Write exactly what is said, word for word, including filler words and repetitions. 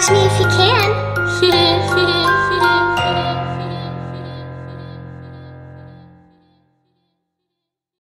Catch me if you can.